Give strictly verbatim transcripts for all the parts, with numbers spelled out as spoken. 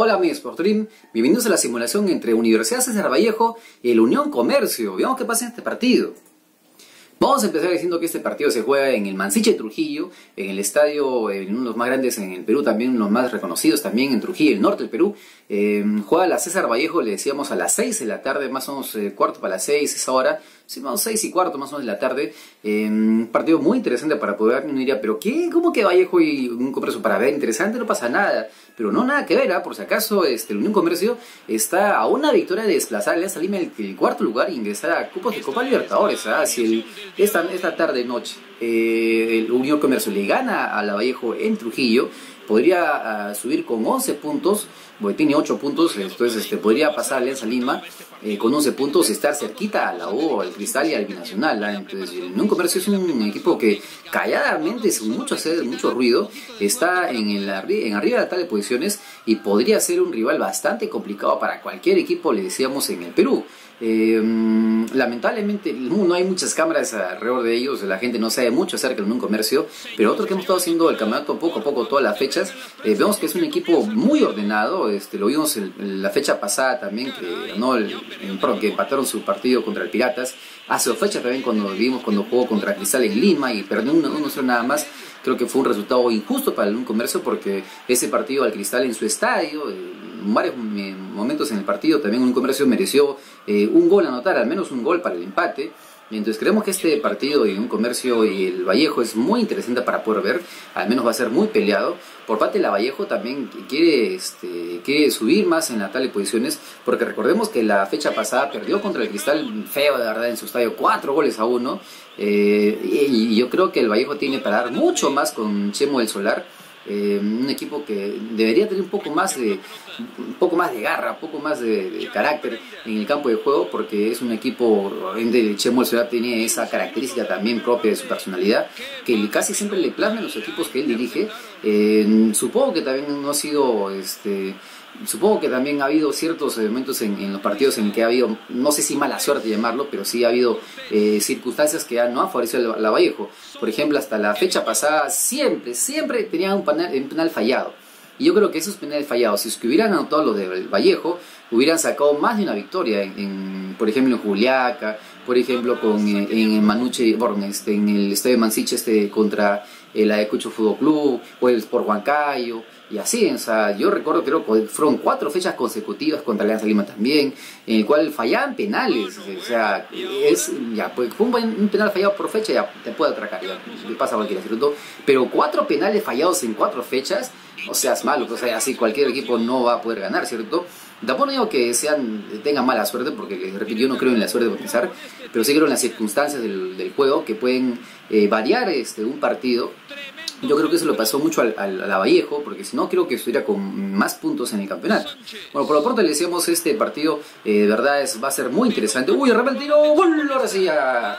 Hola amigos SportStream, bienvenidos a la simulación entre Universidad César Vallejo y el Unión Comercio. Veamos qué pasa en este partido. Vamos a empezar diciendo que este partido se juega en el Mansiche Trujillo, en el estadio, en uno de los más grandes en el Perú, también uno de los más reconocidos también en Trujillo, el norte del Perú. Eh, juega la César Vallejo, le decíamos a las seis de la tarde, más o menos eh, cuarto para las seis, esa hora, sí, más o menos seis y cuarto más o menos de la tarde. Eh, un partido muy interesante para poder, uno diría, pero ¿qué? ¿Cómo que Vallejo y un Comercio para ver? Interesante, no pasa nada, pero no nada que ver, ¿eh? Por si acaso este, el Unión Comercio está a una victoria de desplazar a Alianza Lima el, el cuarto lugar e ingresar a cupos de Copa Libertadores, ¿eh? Si el Esta, esta tarde, noche, eh, el Unión Comercio le gana a la Vallejo en Trujillo, podría uh, subir con once puntos, porque tiene ocho puntos, entonces este, podría pasar a Alianza Lima eh, con once puntos y estar cerquita a la U, al Cristal y al Binacional. ¿eh? Entonces, el Unión Comercio es un equipo que calladamente, sin mucho, mucho ruido, está en, el, en arriba de tal de posiciones y podría ser un rival bastante complicado para cualquier equipo, le decíamos, en el Perú. Eh, lamentablemente no hay muchas cámaras alrededor de ellos, la gente no sabe mucho acerca del Unión Comercio, pero otro que hemos estado haciendo el campeonato poco a poco todas las fechas, eh, vemos que es un equipo muy ordenado, este, lo vimos en, en la fecha pasada también que, no, el, en, perdón, que empataron su partido contra el Piratas, hace dos fechas también cuando vimos cuando jugó contra Cristal en Lima y perdió uno cero nada más. Creo que fue un resultado injusto para el Unión Comercio porque ese partido al Cristal en su estadio, en varios momentos en el partido también Unión Comercio mereció eh, un gol a anotar, al menos un gol para el empate. Entonces creemos que este partido de Unión Comercio y el Vallejo es muy interesante para poder ver, al menos va a ser muy peleado. Por parte de la Vallejo también quiere, este, quiere subir más en la tal de posiciones, porque recordemos que la fecha pasada perdió contra el Cristal, feo de verdad, en su estadio, cuatro goles a uno. Eh, y yo creo que el Vallejo tiene para dar mucho más con Chemo del Solar. Eh, un equipo que debería tener un poco más de un poco más de garra, un poco más de, de carácter en el campo de juego, porque es un equipo, obviamente Chemo del Solar tiene esa característica también propia de su personalidad, que casi siempre le plasman los equipos que él dirige. Eh, supongo que también no ha sido este Supongo que también ha habido ciertos momentos en, en los partidos en que ha habido, no sé si mala suerte llamarlo, pero sí ha habido eh, circunstancias que ya no han favorecido a la Vallejo. Por ejemplo, hasta la fecha pasada siempre, siempre tenían un penal, un penal fallado. Y yo creo que esos penales fallados, si es que hubieran anotado los de Vallejo, hubieran sacado más de una victoria, en, en, por ejemplo en Juliaca, por ejemplo con, en, en Mannucci, bueno, este, en el estadio de Mansiche este, contra eh, la de Cucho Fútbol Club, o el Sport Huancayo. Y así, o sea, yo recuerdo creo que fueron cuatro fechas consecutivas contra Alianza Lima también, en el cual fallaban penales, o sea, es, ya, pues, un, buen, un penal fallado por fecha ya te puede atracar, ya pasa cualquiera, ¿cierto? Pero cuatro penales fallados en cuatro fechas, o sea, es malo, o sea, así cualquier equipo no va a poder ganar, ¿cierto? Tampoco digo que sean, tengan mala suerte, porque les repito, yo no creo en la suerte de pensar, pero sí creo en las circunstancias del, del juego que pueden eh, variar este, un partido. Yo creo que eso lo pasó mucho al, al, a la Vallejo, porque si no creo que estuviera con más puntos en el campeonato. Bueno, por lo pronto le decíamos este partido, eh, de verdad es, va a ser muy interesante. ¡Uy, de repente tiró! ¡Gol! Ahora sí ya.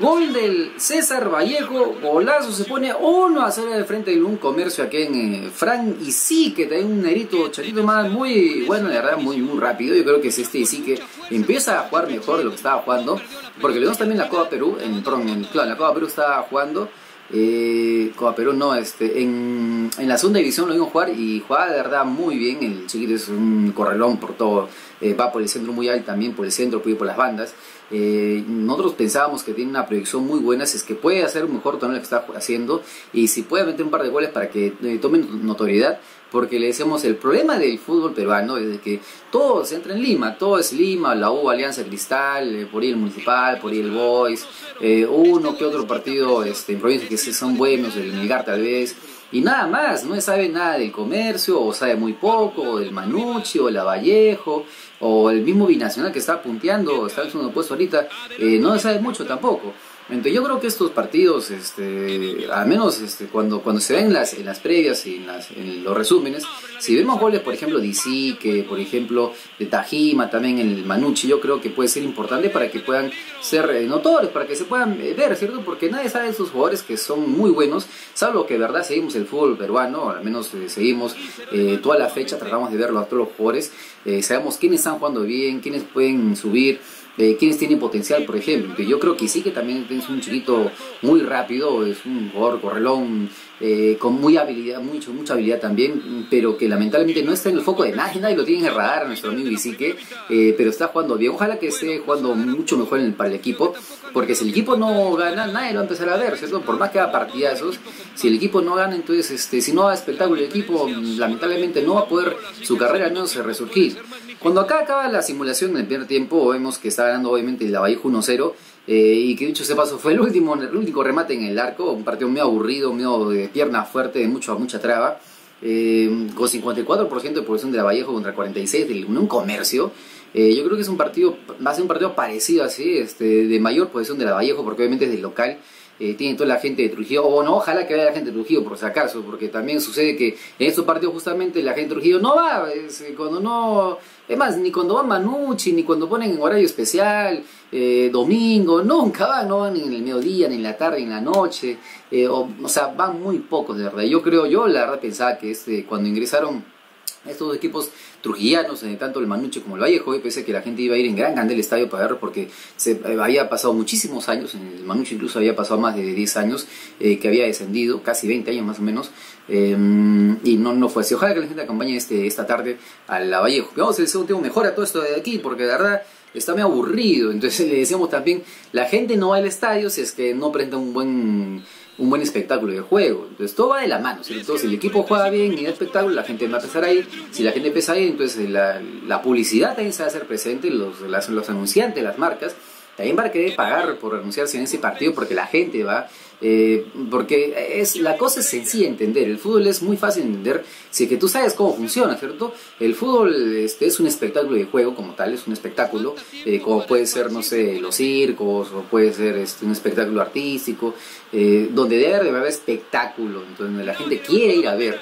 Gol del César Vallejo, golazo, se pone uno a cero de frente de un comercio aquí en eh, Fran Isique, trae un negrito, chatito más, muy bueno, la verdad, muy, muy rápido. Yo creo que es este Isique empieza a jugar mejor de lo que estaba jugando, porque le damos también la Copa Perú, en, perdón, en, claro, en la Copa Perú estaba jugando. Eh, Copa Perú no, este, en, en la segunda división lo vimos jugar y jugaba de verdad muy bien. El chiquito es un correlón por todo, eh, va por el centro muy alto, también por el centro, puede ir por las bandas. Eh, nosotros pensábamos que tiene una proyección muy buena, si es que puede hacer un mejor torneo que está haciendo y si puede meter un par de goles para que eh, tomen notoriedad, porque le decimos el problema del fútbol peruano es que todo se entra en Lima, todo es Lima, la U, Alianza, Cristal, eh, por ahí el Municipal, por ahí el Boys, eh, uno que otro partido este, en provincias que son buenos, el Melgar tal vez. Y nada más, no sabe nada del comercio, o sabe muy poco, o del Mannucci, o la Vallejo, o el mismo Binacional que está punteando, está en segundo puesto ahorita, eh, no sabe mucho tampoco. Entonces yo creo que estos partidos, este, al menos este, cuando, cuando se ven las, en las previas y en, las, en los resúmenes, si vemos goles, por ejemplo, de Isique, por ejemplo, de Tajima, también el Mannucci, yo creo que puede ser importante para que puedan ser notorios, para que se puedan ver, ¿cierto? Porque nadie sabe de esos jugadores que son muy buenos, salvo que de verdad seguimos el fútbol peruano, al menos eh, seguimos eh, toda la fecha, tratamos de verlo a todos los jugadores, eh, sabemos quiénes están jugando bien, quiénes pueden subir, de quienes tienen potencial, por ejemplo, que yo creo que sí, que también es un chiquito muy rápido, es un jugador correlón, eh, con muy habilidad, mucho, mucha habilidad también, pero que lamentablemente no está en el foco de nadie, nadie lo tiene en el radar, nuestro amigo Isique, eh, pero está jugando bien, ojalá que esté jugando mucho mejor en el, para el equipo, porque si el equipo no gana, nadie lo va a empezar a ver, ¿cierto? Por más que haga partidazos, si el equipo no gana, entonces, este, si no da espectáculo el equipo, lamentablemente no va a poder su carrera al menos resurgir. Cuando acá acaba la simulación en el primer tiempo, vemos que está ganando obviamente la Vallejo uno cero, eh, y que dicho se pasó fue el último, el único remate en el arco, un partido muy aburrido, medio de pierna fuerte, de mucho a mucha traba, eh, con cincuenta y cuatro por ciento de posesión de la Vallejo contra cuarenta y seis por ciento del Unión Comercio. Eh, yo creo que es un partido, va a ser un partido parecido así, este, de mayor posesión de la Vallejo, porque obviamente es del local. Eh, tiene toda la gente de Trujillo, o bueno, ojalá que vaya la gente de Trujillo por si acaso, porque también sucede que en estos partidos justamente la gente de Trujillo no va, es, cuando no, es más, ni cuando va Mannucci, ni cuando ponen en horario especial, eh, domingo, nunca van, no van ni en el mediodía, ni en la tarde, ni en la noche, eh, o, o sea, van muy pocos de verdad. Yo creo, yo la verdad pensaba que este, cuando ingresaron estos dos equipos trujillanos, tanto el Mannucci como el Vallejo, yo pensé que la gente iba a ir en gran cantidad al estadio para verlo, porque se había pasado muchísimos años, en el Mannucci incluso había pasado más de diez años, eh, que había descendido, casi veinte años más o menos, eh, y no, no fue así. Ojalá que la gente acompañe este, esta tarde a la Vallejo. Vamos, el segundo tiempo mejora todo esto de aquí, porque de verdad está medio aburrido. Entonces le decíamos también, la gente no va al estadio si es que no presenta un buen... un buen espectáculo de juego, entonces todo va de la mano, ¿sí? Entonces, si el equipo juega bien y da espectáculo, la gente va a empezar a ir, si la gente empieza a ir, entonces la, la publicidad también se va a hacer presente, los, las, los anunciantes, las marcas, también van a querer pagar por anunciarse en ese partido porque la gente va, eh, porque es la cosa es sencilla entender, el fútbol es muy fácil entender, si es que tú sabes cómo funciona, ¿cierto? El fútbol este, es un espectáculo de juego como tal, es un espectáculo, eh, como puede ser, no sé, los circos, o puede ser este, un espectáculo artístico, eh, donde debe haber, debe haber espectáculo, entonces, donde la gente quiere ir a ver.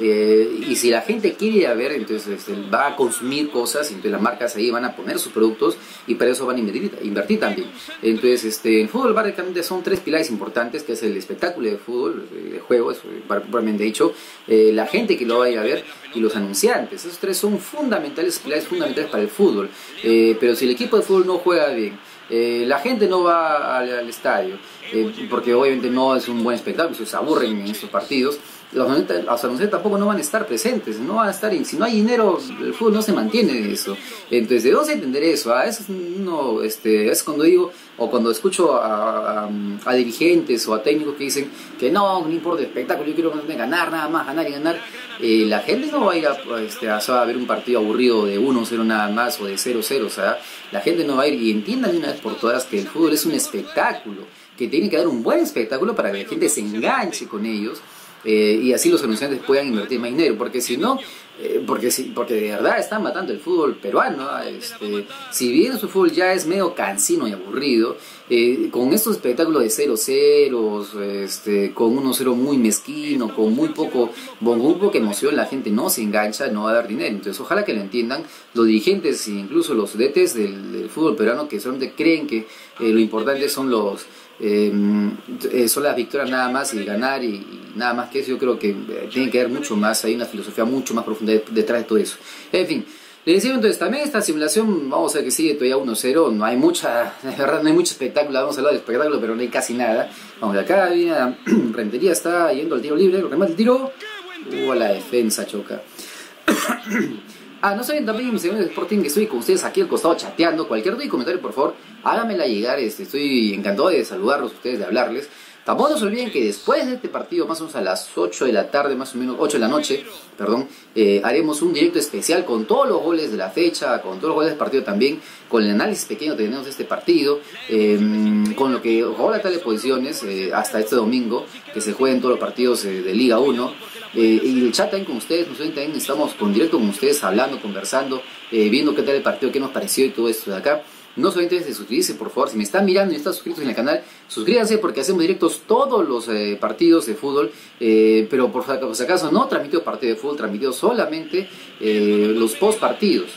Eh, y si la gente quiere ir a ver, entonces este, va a consumir cosas, entonces las marcas ahí van a poner sus productos y para eso van a invertir, invertir también. Entonces este, el fútbol básicamente son tres pilares importantes, que es el espectáculo de fútbol, de juego, propiamente dicho, eh, la gente que lo va a ir a ver y los anunciantes. Esos tres son fundamentales, pilares fundamentales para el fútbol, eh, pero si el equipo de fútbol no juega bien, Eh, la gente no va al, al estadio, eh, porque obviamente no es un buen espectáculo, se aburren en estos partidos, los anunciantes tampoco no van a estar presentes, no van a estar, si no hay dinero el fútbol no se mantiene eso, entonces de dónde entender eso, ah, eso es, no, este, es cuando digo, o cuando escucho a, a, a dirigentes o a técnicos que dicen que no, no importa el espectáculo, yo quiero ganar nada más, ganar y ganar, eh, la gente no va a ir a, este, a, a ver un partido aburrido de uno cero nada más o de cero cero, o sea, la gente no va a ir, y entiendan de una vez por todas que el fútbol es un espectáculo, que tiene que dar un buen espectáculo para que la gente se enganche con ellos, eh, y así los anunciantes puedan invertir más dinero, porque si no, eh, porque, si, porque de verdad están matando el fútbol peruano, este, si bien su fútbol ya es medio cansino y aburrido, eh, con estos espectáculos de cero cero, este, con uno cero muy mezquino, con muy poco, con muy poca emoción, la gente no se engancha, no va a dar dinero, entonces ojalá que lo entiendan los dirigentes e incluso los D Tes del, del fútbol peruano, que solamente creen que eh, lo importante son los Eh, eh, son las victorias nada más y ganar y, y nada más que eso. Yo creo que eh, tiene que haber mucho más, hay una filosofía mucho más profunda de, detrás de todo eso. En fin, les decía entonces también esta simulación, vamos a ver que sigue todavía uno cero, no hay mucha, de verdad no hay mucho espectáculo, vamos a hablar de espectáculo, pero no hay casi nada. Vamos, acá viene Rentería, está yendo al tiro libre, remate el tiro, o uh, la defensa choca. Ah, no saben también, mis señores de Sporting, que estoy con ustedes aquí al costado chateando. Cualquier duda y comentario, por favor, háganmela llegar. Este, estoy encantado de saludarlos a ustedes, de hablarles. Tampoco no se olviden que después de este partido, más o menos a las ocho de la tarde, más o menos ocho de la noche, perdón, eh, haremos un directo especial con todos los goles de la fecha, con todos los goles del partido también, con el análisis pequeño que tenemos de este partido, eh, con lo que ojalá tales posiciones eh, hasta este domingo, que se jueguen todos los partidos eh, de Liga uno. Eh, y el chat también con ustedes, nosotros también estamos con directo con ustedes, hablando, conversando, eh, viendo qué tal el partido, qué nos pareció y todo esto de acá. No solamente se suscribirse, por favor, si me están mirando y están suscritos en el canal, suscríbanse porque hacemos directos todos los eh, partidos de fútbol, eh, pero por si acaso no transmitido partido de fútbol, transmitido solamente eh, los post partidos.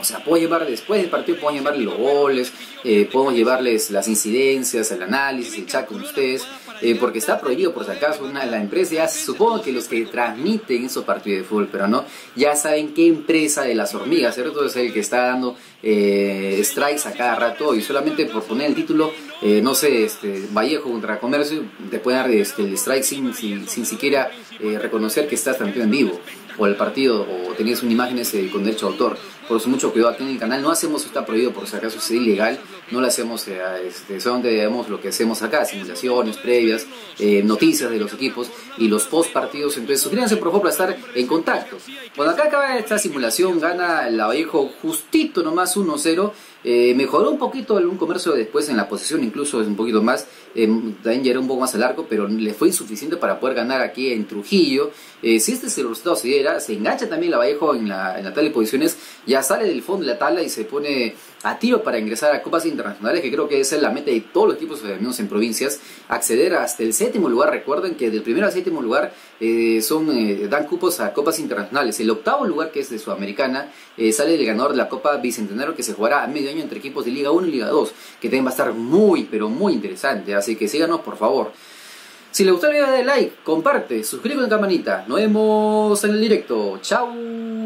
O sea, puedo llevar después del partido, puedo llevarle los goles, eh, podemos llevarles las incidencias, el análisis, el chat con ustedes. eh, porque está prohibido por si acaso una de las empresas, supongo que los que transmiten esos partidos de fútbol, pero no, ya saben qué empresa de las hormigas, ¿cierto? Es el que está dando eh, strikes a cada rato y solamente por poner el título, eh, no sé, este, Vallejo contra Comercio, te pueden dar este, el strike sin, sin, sin siquiera eh, reconocer que estás transmitiendo en vivo, o el partido, o tenías una imagen ese, con derecho de autor. Por eso mucho cuidado aquí en el canal, no hacemos, está prohibido por si acaso, es ilegal, no lo hacemos, eh, este, solamente digamos lo que hacemos acá, simulaciones previas, eh, noticias de los equipos y los post partidos. Entonces suscríbanse por favor para estar en contacto. Bueno, acá acaba esta simulación, gana el Vallejo justito nomás uno cero, eh, mejoró un poquito el Comercio después en la posición, incluso es un poquito más, eh, también ya era un poco más al arco, pero le fue insuficiente para poder ganar aquí en Trujillo. Eh, si este es el resultado, se diera, se engancha también el Vallejo en la, en la tabla de posiciones, ya sale del fondo de la tabla y se pone a tiro para ingresar a Copas Internacionales, que creo que esa es la meta de todos los equipos, al menos en provincias, acceder hasta el séptimo lugar. Recuerden que del primero al séptimo lugar eh, son eh, dan cupos a Copas Internacionales. El octavo lugar, que es de Sudamericana, eh, sale el ganador de la Copa Bicentenario, que se jugará a medio año entre equipos de Liga uno y Liga dos, que también va a estar muy, pero muy interesante, así que síganos por favor. Si les gustó el video, dale like, comparte, suscríbete con la campanita. Nos vemos en el directo, chao.